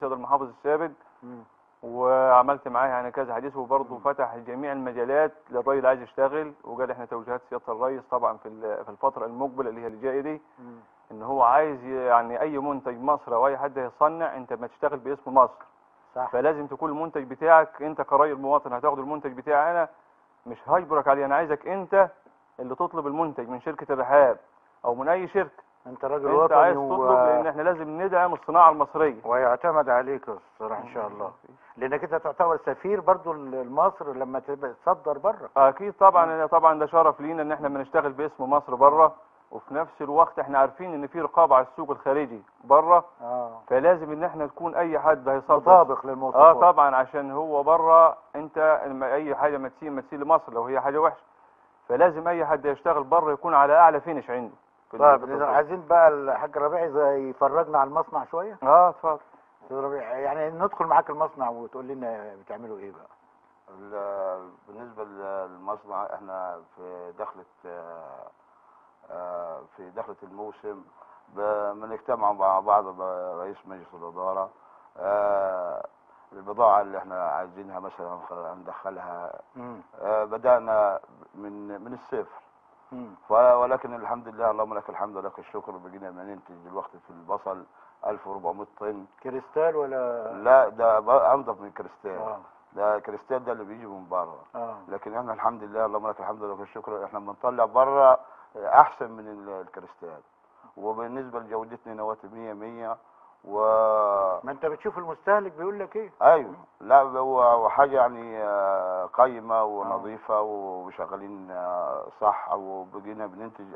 سيد المحافظ السابق وعملت معاه يعني كذا حديث، وبرضه فتح جميع المجالات للراجل عايز يشتغل، وقال احنا توجيهات سياده الرئيس طبعا في الفتره المقبله اللي هي اللي جايه دي ان هو عايز يعني اي منتج مصري او اي حد هيصنع انت ما تشتغل باسم مصر صح. فلازم تكون المنتج بتاعك انت كراجل مواطن هتاخد المنتج بتاعي انا، مش هجبرك عليه، انا عايزك انت اللي تطلب المنتج من شركه الرحاب او من اي شركه، انت راجل وطني عايز تطلب لان احنا لازم ندعم الصناعه المصريه ويعتمد عليك الصراحه ان شاء الله، لانك انت تعتبر سفير برضو لمصر لما تصدر بره. اكيد طبعا طبعا ده شرف لينا ان احنا بنشتغل باسم مصر بره، وفي نفس الوقت احنا عارفين ان في رقابه على السوق الخارجي بره فلازم ان احنا تكون اي حد هيصدر مطابق للمواصفات طبعا، عشان هو بره انت اي حاجه ما تسيل لمصر لو هي حاجه وحشه، فلازم اي حد يشتغل بره يكون على اعلى فينش عنده. طيب عايزين بقى الحاج ربيعي يفرجنا على المصنع شويه. اتفضل استاذ ربيع، يعني ندخل معاك المصنع وتقول لنا بتعملوا ايه بقى. بالنسبه للمصنع احنا في دخله الموسم بنجتمع مع بعض رئيس مجلس الاداره، البضاعه اللي احنا عايزينها مثلا هندخلها، بدانا من الصفر ولكن الحمد لله، اللهم لك الحمد ولك الشكر، بقينا بننتج دلوقتي في البصل 1400 طن. كريستال ولا؟ لا ده انضف من كريستال. ده كريستال ده اللي بيجي من بره. لكن احنا الحمد لله، اللهم لك الحمد ولك الشكر، احنا بنطلع بره احسن من الكريستال، وبالنسبه لجودتنا نواتي 100 100. و ما انت بتشوف المستهلك بيقول لك ايه؟ ايوه لا هو حاجه يعني قيمه ونظيفه وشغالين صح، وبقينا بننتج